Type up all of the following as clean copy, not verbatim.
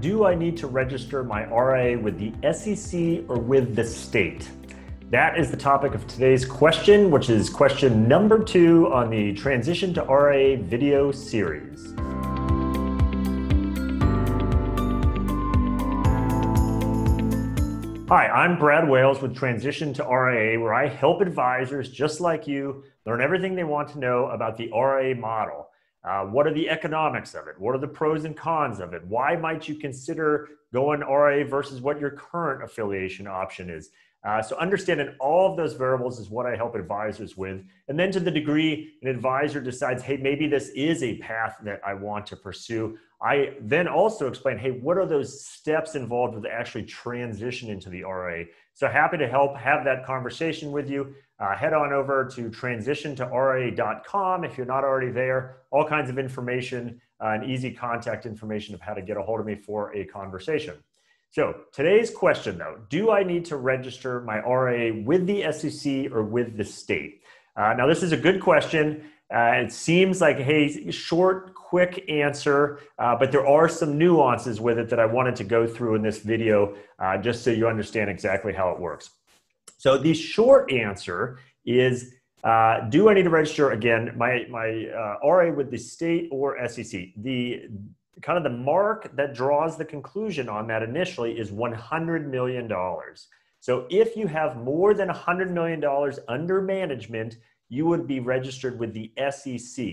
do I need to register my RIA with the SEC or with the state? That is the topic of today's question, which is question number 2 on the Transition to RIA video series. Hi, I'm Brad Wales with Transition to RIA, where I help advisors just like you learn everything they want to know about the RIA model. What are the economics of it? What are the pros and cons of it? Why might you consider going RIA versus what your current affiliation option is? So understanding all of those variables is what I help advisors with. And then to the degree an advisor decides, hey, maybe this is a path that I want to pursue, I then also explain, hey, what are those steps involved with actually transition into the RIA? So happy to help have that conversation with you. Head on over to TransitionToRIA.com if you're not already there. All kinds of information and easy contact information of how to get a hold of me for a conversation. So today's question though, do I need to register my RIA with the SEC or with the state? Now this is a good question. It seems like, hey, short, quick answer, but there are some nuances with it that I wanted to go through in this video just so you understand exactly how it works. So the short answer is, do I need to register, again, my RIA with the state or SEC? The kind of the mark that draws the conclusion on that initially is $100 million. So if you have more than $100 million under management, you would be registered with the SEC.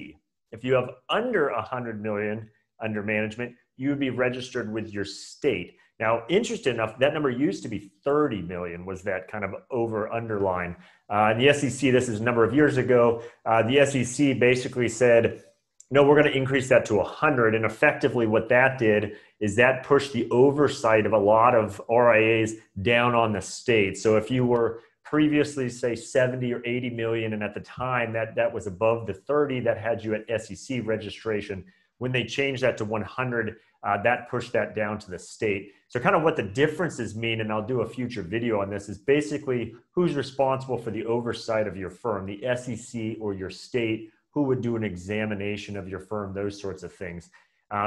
If you have under $100 million under management, you would be registered with your state. Now, interesting enough, that number used to be 30 million was that kind of over underline. And the SEC, this is a number of years ago, the SEC basically said, no, we're going to increase that to 100. And effectively what that did is that pushed the oversight of a lot of RIAs down on the state. So if you were previously, say, 70 or 80 million, and at the time that was above the 30, that had you at SEC registration. When they changed that to 100, that pushed that down to the state. So kind of what the differences mean, and I'll do a future video on this, is basically who's responsible for the oversight of your firm, the SEC or your state, who would do an examination of your firm, those sorts of things.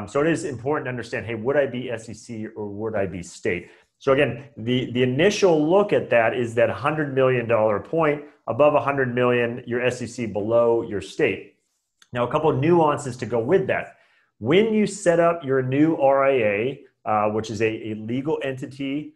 So it is important to understand, hey, would I be SEC or would I be state? So again, the initial look at that is that $100 million point, above 100 million, your SEC, below your state. Now, a couple of nuances to go with that. When you set up your new RIA, which is a legal entity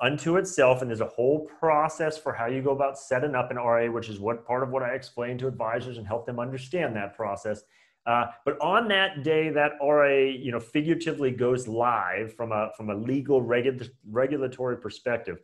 unto itself, and there's a whole process for how you go about setting up an RIA, which is what part of what I explain to advisors and help them understand that process. But on that day, that RIA, figuratively goes live from a legal regulatory perspective.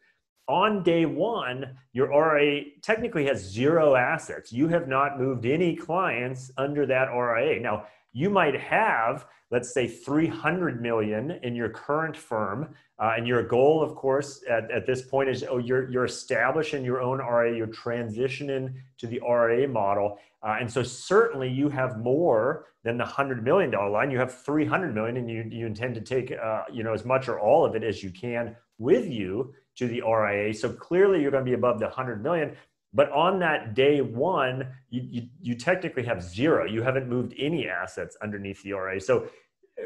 On day one, your RIA technically has zero assets. You have not moved any clients under that RIA. Now, you might have, let's say, 300 million in your current firm. And your goal, of course, at this point is, oh, you're establishing your own RIA, you're transitioning to the RIA model. And so certainly you have more than the $100 million line. You have 300 million and you intend to take, as much or all of it as you can with you to the RIA. So clearly you're going to be above the 100 million. But on that day one, you technically have zero. You haven't moved any assets underneath the RIA. So,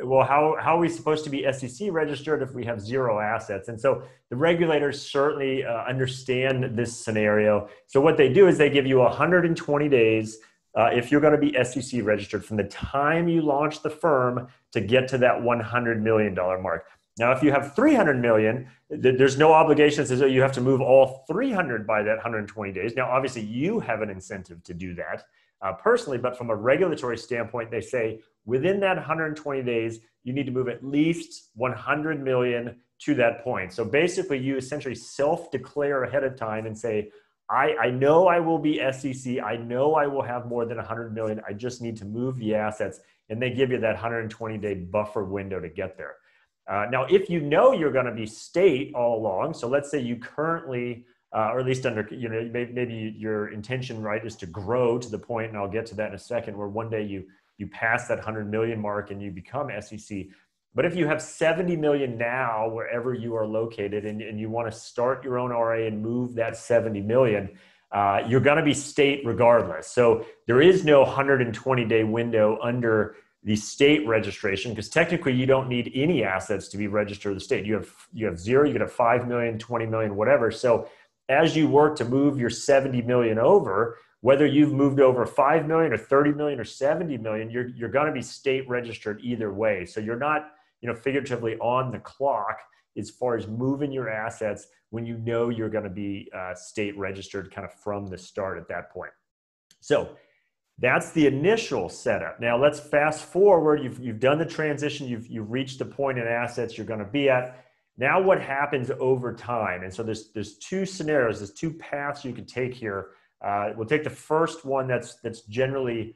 well, how are we supposed to be SEC registered if we have zero assets? And so the regulators certainly understand this scenario. So what they do is they give you 120 days if you're going to be SEC registered from the time you launch the firm to get to that $100 million mark. Now, if you have 300 million, there's no obligation that says, oh, you have to move all 300 by that 120 days. Now, obviously, you have an incentive to do that personally, but from a regulatory standpoint, they say within that 120 days, you need to move at least 100 million to that point. So basically, you essentially self-declare ahead of time and say, I know I will be SEC. I know I will have more than 100 million. I just need to move the assets. And they give you that 120-day buffer window to get there. Now, if you know you're going to be state all along, so let's say you currently, or at least under, maybe your intention, right, is to grow to the point, and I'll get to that in a second, where one day you pass that 100 million mark and you become SEC. But if you have 70 million now, wherever you are located, and you want to start your own RIA and move that 70 million, you're going to be state regardless. So there is no 120-day window under the state registration, because technically you don't need any assets to be registered to the state. You have zero, you could have 5 million, 20 million, whatever. So as you work to move your 70 million over, whether you've moved over 5 million or 30 million or 70 million, you're going to be state registered either way. So you're not, figuratively on the clock as far as moving your assets when you know you're going to be state registered kind of from the start at that point. So that's the initial setup. Now let's fast forward. You've done the transition. You've reached the point in assets you're going to be at. Now what happens over time? And so there's two scenarios, there's two paths you can take here. We'll take the first one that's generally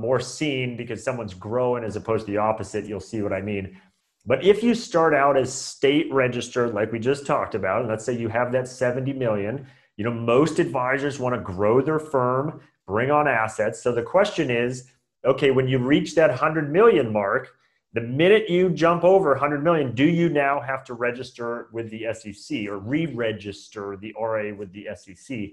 more seen because someone's growing as opposed to the opposite. You'll see what I mean. But if you start out as state registered, like we just talked about, and let's say you have that 70 million, most advisors want to grow their firm, bring on assets. So the question is, okay, when you reach that 100 million mark, the minute you jump over 100 million, do you now have to register with the SEC or re-register the RIA with the SEC?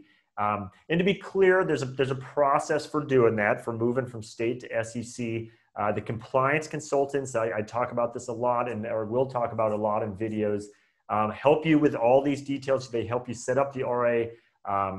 And to be clear, there's a process for doing that, for moving from state to SEC. The compliance consultants, I talk about this a lot or will talk about a lot in videos, help you with all these details. They help you set up the RIA.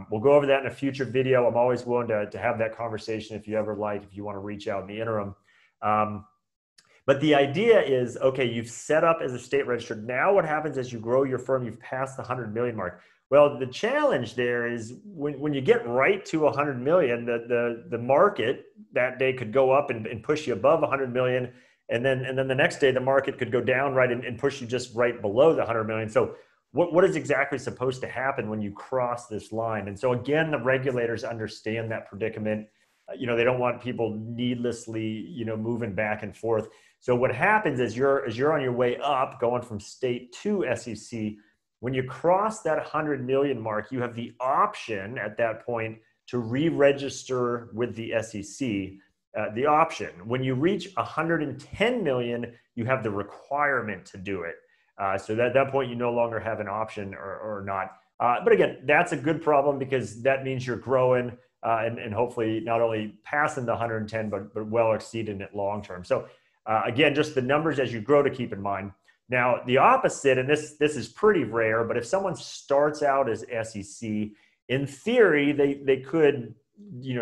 We'll go over that in a future video. I'm always willing to have that conversation if you want to reach out in the interim. But the idea is, okay, you've set up as a state registered. Now what happens as you grow your firm, you've passed the 100 million mark. Well, the challenge there is when you get right to 100 million, the market that day could go up and push you above 100 million. And then the next day, the market could go down, right, and push you just right below the 100 million. So what is exactly supposed to happen when you cross this line? And so again, the regulators understand that predicament. They don't want people needlessly, moving back and forth. So what happens is you're on your way up, going from state to SEC, when you cross that 100 million mark, you have the option at that point to re-register with the SEC, the option. When you reach 110 million, you have the requirement to do it. So at that point, you no longer have an option or not. But again, that's a good problem because that means you're growing. And hopefully not only passing the 110, but well exceeding it long-term. So again, just the numbers as you grow to keep in mind. Now the opposite, and this is pretty rare, but if someone starts out as SEC, in theory, they could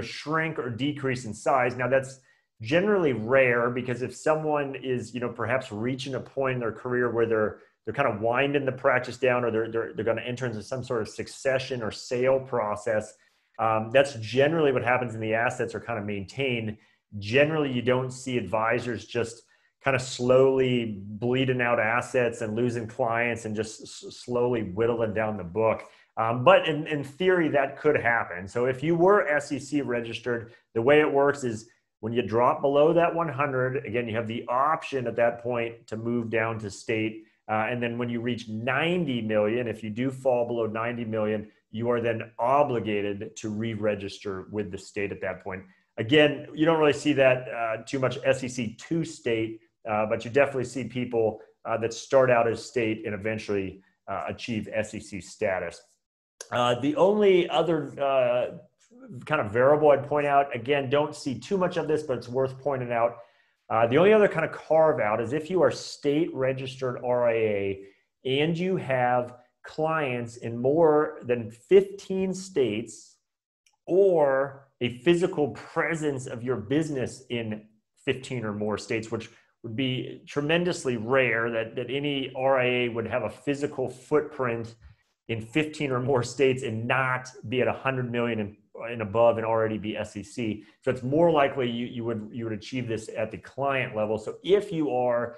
shrink or decrease in size. Now that's generally rare because if someone is perhaps reaching a point in their career where they're kind of winding the practice down or they're going to enter into some sort of succession or sale process, that's generally what happens when the assets are kind of maintained. Generally, you don't see advisors just kind of slowly bleeding out assets and losing clients and just slowly whittling down the book. But in theory, that could happen. So if you were SEC registered, the way it works is when you drop below that 100, again, you have the option at that point to move down to state. And then when you reach 90 million, if you do fall below 90 million, you are then obligated to re-register with the state at that point. Again, you don't really see that too much SEC to state, but you definitely see people that start out as state and eventually achieve SEC status. The only other kind of variable I'd point out, again, don't see too much of this, but it's worth pointing out. The only other kind of carve out is if you are state registered RIA and you have clients in more than 15 states or a physical presence of your business in 15 or more states, which would be tremendously rare that any RIA would have a physical footprint in 15 or more states and not be at 100 million and above and already be SEC. So it's more likely you would achieve this at the client level. So if you are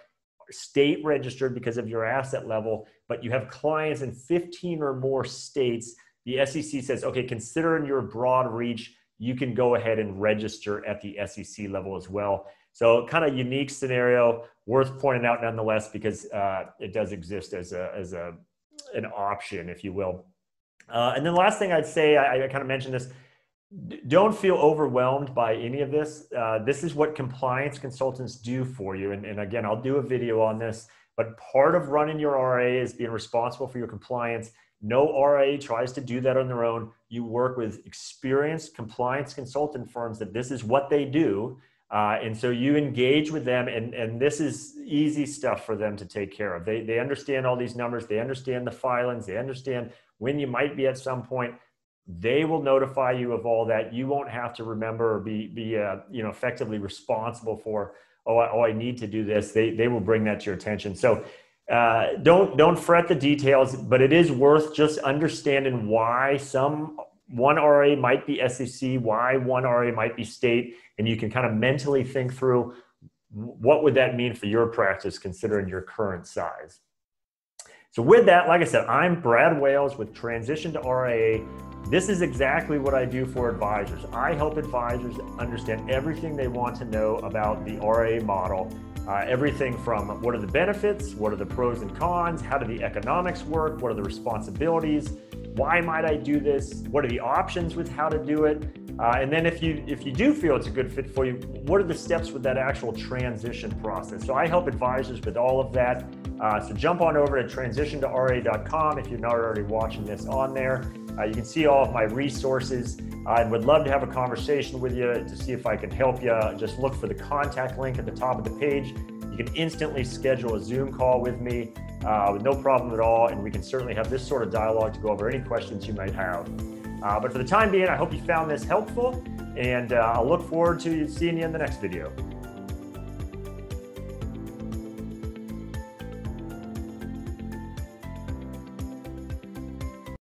state registered because of your asset level, but you have clients in 15 or more states, the SEC says, okay, considering your broad reach, you can go ahead and register at the SEC level as well. So kind of unique scenario, worth pointing out nonetheless, because it does exist as an option, if you will. And then the last thing I'd say, I kind of mentioned this, don't feel overwhelmed by any of this. This is what compliance consultants do for you. And again, I'll do a video on this, but part of running your RIA is being responsible for your compliance. No RIA tries to do that on their own. You work with experienced compliance consultant firms that this is what they do. And so you engage with them, and this is easy stuff for them to take care of. They understand all these numbers. They understand the filings. They understand when you might be at some point. They will notify you of all that. You won't have to remember or be effectively responsible for, I need to do this. They will bring that to your attention. So don't fret the details, but it is worth just understanding why one RIA might be SEC, why one RIA might be state, and you can kind of mentally think through what would that mean for your practice considering your current size. So with that, like I said, I'm Brad Wales with Transition to RIA. This is exactly what I do for advisors. I help advisors understand everything they want to know about the RIA model. Everything from what are the benefits, what are the pros and cons, how do the economics work, what are the responsibilities, why might I do this, what are the options with how to do it, and then if you do feel it's a good fit for you, what are the steps with that actual transition process. So I help advisors with all of that. So jump on over to TransitionToRIA.com if you're not already watching this on there. You can see all of my resources. I would love to have a conversation with you to see if I can help you. Just look for the contact link at the top of the page. You can instantly schedule a Zoom call with me with no problem at all, and we can certainly have this sort of dialogue to go over any questions you might have. But for the time being, I hope you found this helpful, and I'll look forward to seeing you in the next video.